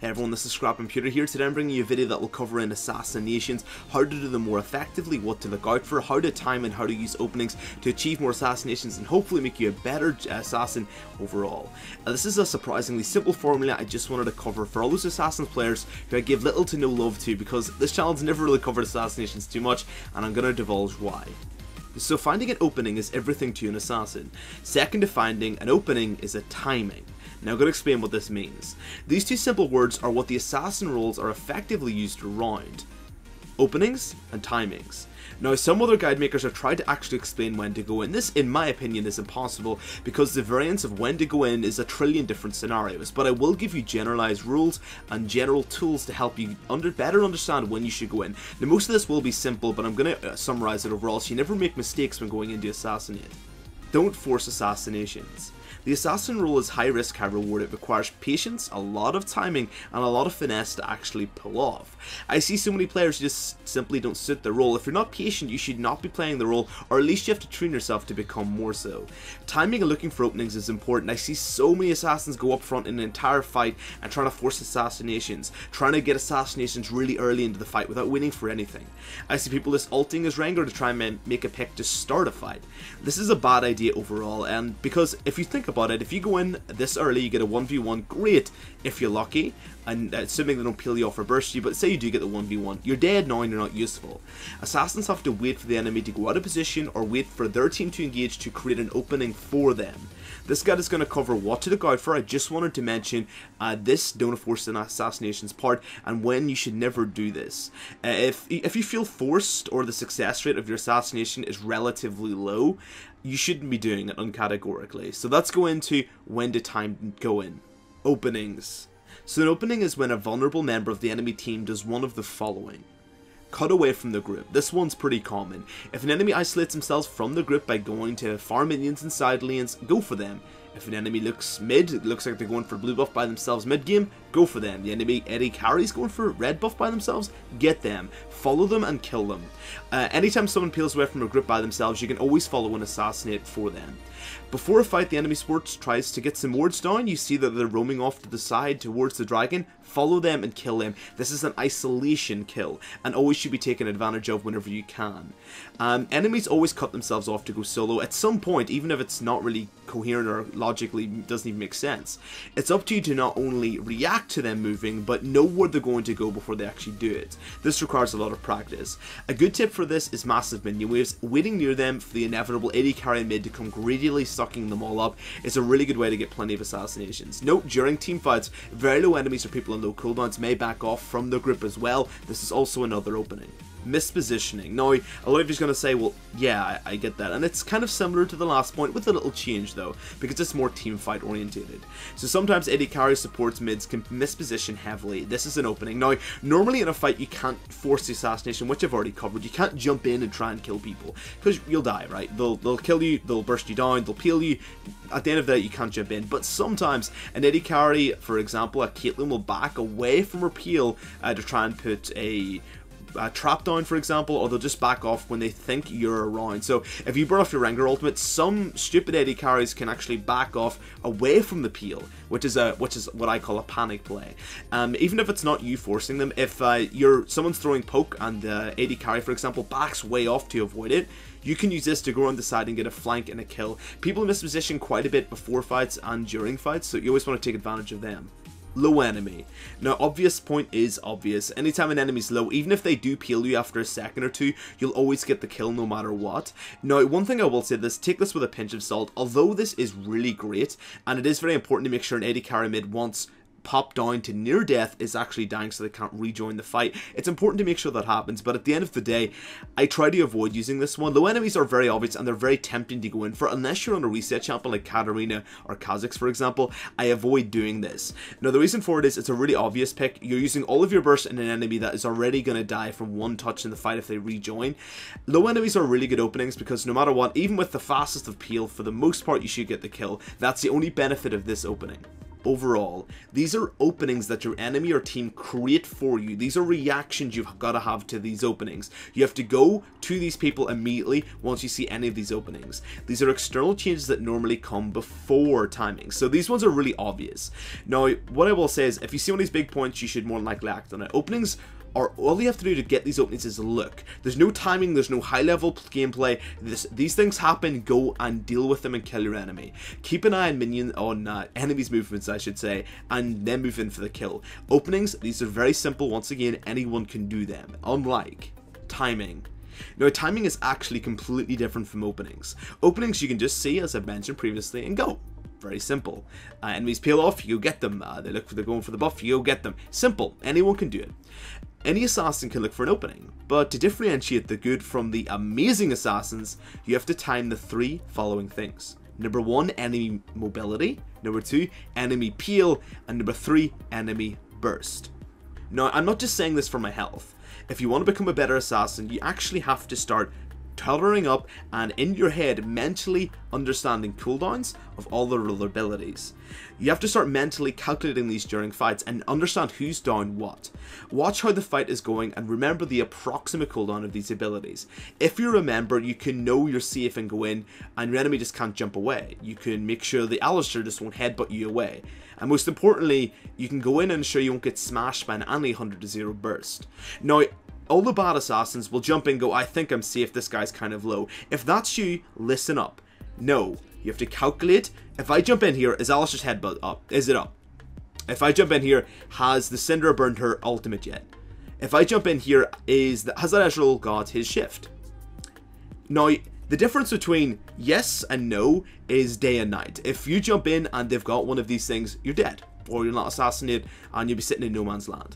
Hey everyone, this is Scrap Computer here. Today I'm bringing you a video that will cover in assassinations, how to do them more effectively, what to look out for, how to time and how to use openings to achieve more assassinations and hopefully make you a better assassin overall. This is a surprisingly simple formula I just wanted to cover for all those assassin players who I give little to no love to because this channel's never really covered assassinations too much, and I'm going to divulge why. So finding an opening is everything to an assassin. Second to finding an opening is a timing. Now I'm going to explain what this means. These two simple words are what the assassin roles are effectively used around: openings and timings. Now some other guide makers have tried to actually explain when to go in. This, in my opinion, is impossible because the variance of when to go in is a trillion different scenarios, but I will give you generalized rules and general tools to help you better understand when you should go in. Now most of this will be simple, but I'm going to summarize it overall so you never make mistakes when going in to assassinate. Don't force assassinations. The assassin role is high risk, high reward. It requires patience, a lot of timing, and a lot of finesse to actually pull off. I see so many players who just simply don't suit the role. If you're not patient, you should not be playing the role, or at least you have to train yourself to become more so. Timing and looking for openings is important. I see so many assassins go up front in an entire fight and trying to force assassinations, trying to get assassinations really early into the fight without waiting for anything. I see people just ulting as Rengar to try and make a pick to start a fight. This is a bad idea overall, and because if you think about it, if you go in this early, you get a 1v1, great if you're lucky, and assuming they don't peel you off or burst you, but say you do get the 1v1, you're dead now and you're not useful. Assassins have to wait for the enemy to go out of position or wait for their team to engage to create an opening for them. This guide is going to cover what to look out for. I just wanted to mention this don't force an assassinations part and when you should never do this. If you feel forced or the success rate of your assassination is relatively low, you shouldn't be doing it uncategorically. So let's go into when to time go in. Openings. So an opening is when a vulnerable member of the enemy team does one of the following. Cut away from the group. This one's pretty common. If an enemy isolates themselves from the group by going to farm minions and side lanes, go for them. If an enemy looks mid, it looks like they're going for blue buff by themselves mid game, go for them. The enemy Eddie Carry's going for red buff by themselves, get them. Follow them and kill them. Anytime someone peels away from a group by themselves, you can always follow and assassinate for them. Before a fight, the enemy sports tries to get some wards down. You see that they're roaming off to the side towards the dragon. Follow them and kill them. This is an isolation kill and always should be taken advantage of whenever you can. Enemies always cut themselves off to go solo at some point, even if it's not really coherent or logically doesn't even make sense. It's up to you to not only react to them moving, but know where they're going to go before they actually do it. This requires a lot of practice. A good tip for this is massive minion waves. Waiting near them for the inevitable AD carry mid to come greedily sucking them all up is a really good way to get plenty of assassinations. Note, during team fights, very low enemies or people on low cooldowns may back off from the group as well. This is also another opening. Mispositioning. Now, a lot of you are going to say, well, yeah, I get that, and it's kind of similar to the last point with a little change though, because it's more team fight orientated. So sometimes AD carry supports mids can misposition heavily. This is an opening. Now, normally in a fight you can't force the assassination, which I've already covered. You can't jump in and try and kill people because you'll die, right? They'll kill you, they'll burst you down, they'll peel you. At the end of that, you can't jump in. But sometimes an AD carry, for example, a Caitlyn will back away from her peel to try and put a trap down, for example, or they'll just back off when they think you're around. So if you burn off your Rengar ultimate, some stupid AD carries can actually back off away from the peel, which is what I call a panic play. Even if it's not you forcing them, if someone's throwing poke and the AD carry, for example, backs way off to avoid it, you can use this to go on the side and get a flank and a kill. People misposition quite a bit before fights and during fights, so you always want to take advantage of them. Low enemy. Now, obvious point is obvious. Anytime an enemy's low, even if they do peel you after a second or two, you'll always get the kill no matter what. Now, one thing I will say, this, take this with a pinch of salt. Although this is really great, and it is very important to make sure an AD carry mid wants pop down to near death is actually dying so they can't rejoin the fight. It's important to make sure that happens, but at the end of the day, I try to avoid using this one. Low enemies are very obvious and they're very tempting to go in for, unless you're on a reset champion like Katarina or Kha'Zix, for example. I avoid doing this. Now, the reason for it is it's a really obvious pick. You're using all of your bursts in an enemy that is already going to die from one touch in the fight if they rejoin. Low enemies are really good openings because no matter what, even with the fastest of peel, for the most part, you should get the kill. That's the only benefit of this opening. overall. These are openings that your enemy or team create for you. These are reactions you've got to have to these openings. You have to go to these people immediately once you see any of these openings. These are external changes that normally come before timing. So these ones are really obvious. Now, what I will say is if you see one of these big points, you should more than likely act on it. Openings are all you have to do to get these openings is look. There's no timing, there's no high level gameplay. These things happen, go and deal with them and kill your enemy. Keep an eye on enemies' movements, I should say, and then move in for the kill. Openings, these are very simple. Once again, anyone can do them, unlike timing. Now, timing is actually completely different from openings. Openings you can just see, as I've mentioned previously, and go. Very simple. Enemies peel off, you go get them. They're going for the buff, you go get them. Simple, anyone can do it. Any assassin can look for an opening, but to differentiate the good from the amazing assassins, you have to time the three following things. Number one, enemy mobility. Number two, enemy peel. And number three, enemy burst. Now, I'm not just saying this for my health. If you want to become a better assassin, you actually have to start coloring up and in your head mentally understanding cooldowns of all the abilities. You have to start mentally calculating these during fights and understand who's down what. Watch how the fight is going and remember the approximate cooldown of these abilities. If you remember, you can know you're safe and go in and your enemy just can't jump away. You can make sure the Alistar just won't headbutt you away. And most importantly, you can go in and ensure you won't get smashed by an only 100-0 burst. Now, all the bad assassins will jump in and go, I think I'm safe, this guy's kind of low. If that's you, listen up. No, you have to calculate. If I jump in here, is Alistar's headbutt up? Is it up? If I jump in here, has the Cinder burned her ultimate yet? If I jump in here, has that Ezreal got his shift? Now, the difference between yes and no is day and night. If you jump in and they've got one of these things, you're dead. Or you're not assassinated and you'll be sitting in no man's land.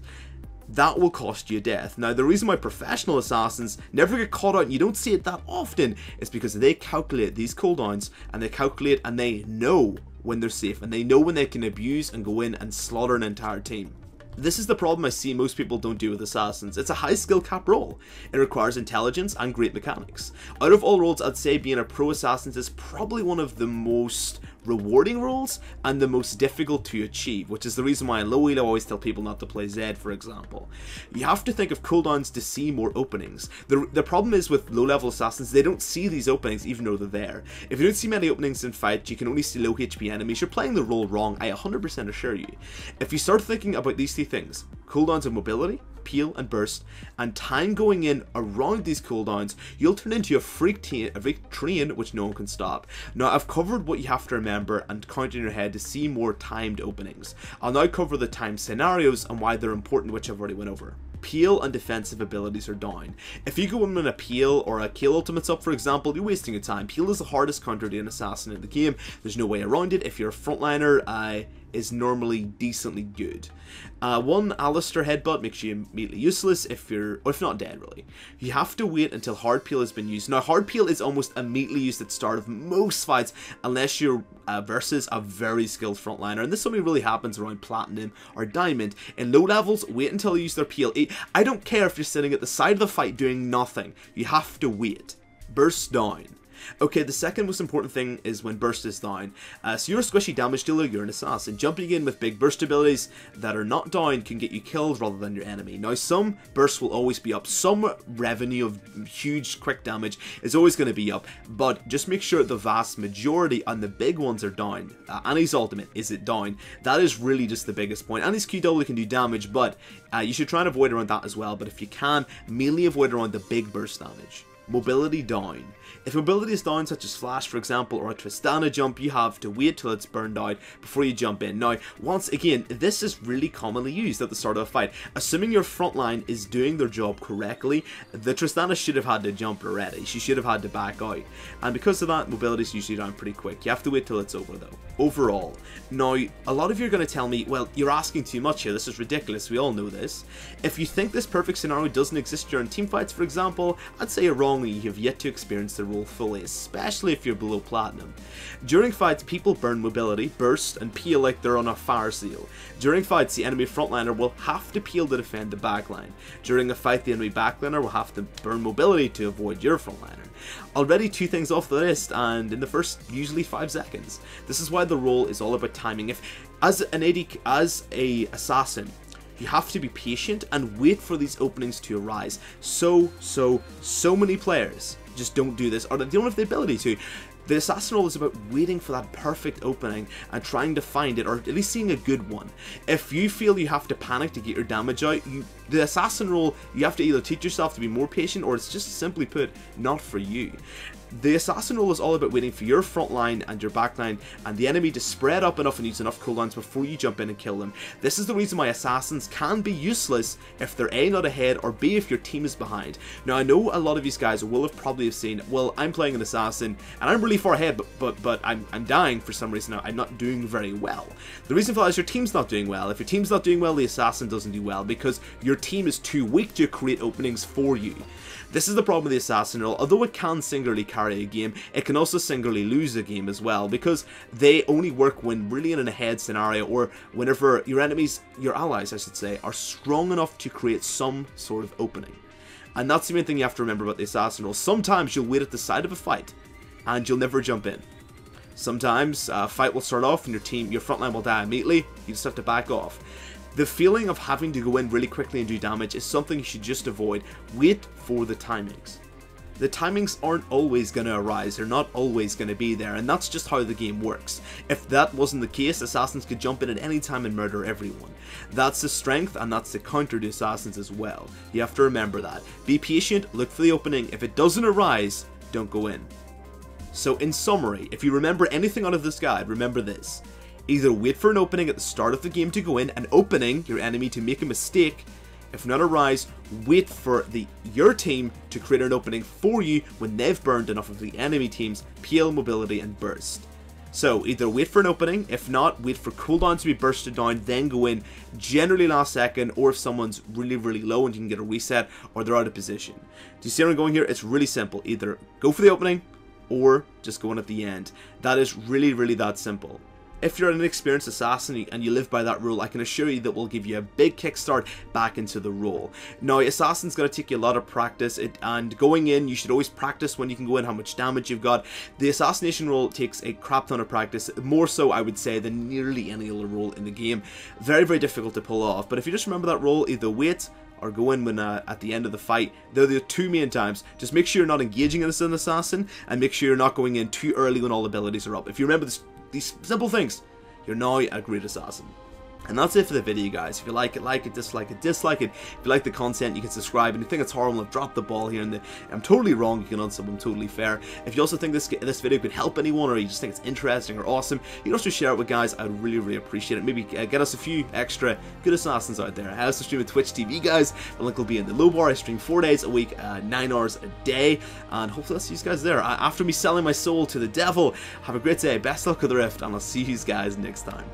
That will cost you death. Now, the reason why professional assassins never get caught out and you don't see it that often is because they calculate these cooldowns and they calculate and they know when they're safe and they know when they can abuse and go in and slaughter an entire team. This is the problem I see most people don't do with assassins. It's a high skill cap role. It requires intelligence and great mechanics. Out of all roles, I'd say being a pro assassin is probably one of the most rewarding roles and the most difficult to achieve, which is the reason why in low elo I always tell people not to play Zed, for example. You have to think of cooldowns to see more openings. The problem is with low level assassins, they don't see these openings even though they're there. If you don't see many openings in fight, you can only see low HP enemies. You're playing the role wrong, I 100% assure you. If you start thinking about these two things, cooldowns of mobility, peel and burst, and time going in around these cooldowns, you'll turn into a freak train which no one can stop. Now, I've covered what you have to remember and count in your head to see more timed openings. I'll now cover the timed scenarios and why they're important, which I've already went over. Peel and defensive abilities are down. If you go in with a peel or a kill ultimate's up, for example, you're wasting your time. Peel is the hardest counter to an assassin in the game. There's no way around it. If you're a frontliner, is normally decently good. One Alistar headbutt makes you immediately useless if not dead really. You have to wait until hard peel has been used. Now, hard peel is almost immediately used at the start of most fights unless you're versus a very skilled frontliner, and this only really happens around platinum or diamond. In low levels, wait until they use their peel. I don't care if you're sitting at the side of the fight doing nothing, you have to wait. Burst down. Okay, the second most important thing is when burst is down. So you're a squishy damage dealer, you're an assassin. Jumping in with big burst abilities that are not down can get you killed rather than your enemy. Now, some bursts will always be up. Some revenue of huge quick damage is always going to be up, but just make sure the vast majority and the big ones are down. Annie's ultimate, is it down? That is really just the biggest point. Annie's QW can do damage, but you should try and avoid around that as well. But if you can, mainly avoid around the big burst damage. Mobility down. If mobility is down, such as Flash for example, or a Tristana jump, you have to wait till it's burned out before you jump in. Now, once again, this is really commonly used at the start of a fight. Assuming your frontline is doing their job correctly, the Tristana should have had to jump already. She should have had to back out. And because of that, mobility is usually down pretty quick. You have to wait till it's over though. Overall, now, a lot of you are going to tell me, well, you're asking too much here, this is ridiculous, we all know this. If you think this perfect scenario doesn't exist during teamfights, for example, I'd say you're wrong lonely, you have yet to experience the rule fully, especially if you're below platinum. During fights, people burn mobility, burst, and peel like they're on a fire seal. During fights, the enemy frontliner will have to peel to defend the backline. During a fight, the enemy backliner will have to burn mobility to avoid your frontliner. Already two things off the list, and in the first usually 5 seconds. This is why the role is all about timing. If, as an assassin, you have to be patient and wait for these openings to arise. So many players just don't do this, or they don't have the ability to. The assassin role is about waiting for that perfect opening and trying to find it, or at least seeing a good one. If you feel you have to panic to get your damage out, the assassin role, you have to either teach yourself to be more patient, or it's just simply put, not for you. The assassin role is all about waiting for your front line and your back line and the enemy to spread up enough and use enough cooldowns before you jump in and kill them. This is the reason why assassins can be useless if they're A, not ahead, or B, if your team is behind. Now I know a lot of these guys will have probably seen, well, I'm playing an assassin and I'm really far ahead, but I'm dying for some reason. I'm not doing very well. The reason for that is your team's not doing well. If your team's not doing well, the assassin doesn't do well because your team is too weak to create openings for you. This is the problem with the assassin role. Although it can singularly carry a game, it can also singularly lose a game as well, because they only work when really in an ahead scenario, or whenever your enemies, your allies I should say, are strong enough to create some sort of opening. And that's the main thing you have to remember about the assassin role. Sometimes you'll wait at the side of a fight and you'll never jump in. Sometimes a fight will start off and your frontline will die immediately. You just have to back off. The feeling of having to go in really quickly and do damage is something you should just avoid. Wait for the timings. The timings aren't always going to arise, they're not always going to be there, and that's just how the game works. If that wasn't the case, assassins could jump in at any time and murder everyone. That's the strength, and that's the counter to assassins as well. You have to remember that. Be patient, look for the opening, if it doesn't arise, don't go in. So in summary, if you remember anything out of this guide, remember this. Either wait for an opening at the start of the game to go in, an opening, your enemy to make a mistake. If not arise, wait for your team to create an opening for you when they've burned enough of the enemy team's peel, mobility, and burst. So either wait for an opening, if not, wait for cooldown to be bursted down, then go in, generally last second, or if someone's really, really low and you can get a reset, or they're out of position. Do you see where I'm going here? It's really simple. Either go for the opening, or just go in at the end. That is really, really that simple. If you're an inexperienced assassin and you live by that rule, I can assure you that will give you a big kickstart back into the role. Now, assassin's going to take you a lot of practice, and going in, you should always practice when you can go in, how much damage you've got. The assassination role takes a crap ton of practice, more so, I would say, than nearly any other role in the game. Very, very difficult to pull off, but if you just remember that role, either wait or go in when at the end of the fight. They're the two main times. Just make sure you're not engaging as an assassin, and make sure you're not going in too early when all abilities are up. If you remember these simple things, you're now a great assassin. And that's it for the video, guys. If you like it, dislike it, dislike it. If you like the content, you can subscribe. And if you think it's horrible, I've dropped the ball here and I'm totally wrong, you can unsub, I'm totally fair. If you also think this video could help anyone, or you just think it's interesting or awesome, you can also share it with guys. I'd really, really appreciate it. Maybe get us a few extra good assassins out there. I also stream at Twitch TV, guys. The link will be in the low bar. I stream 4 days a week, 9 hours a day. And hopefully I'll see you guys there. After me selling my soul to the devil, have a great day. Best luck with the rift, and I'll see you guys next time.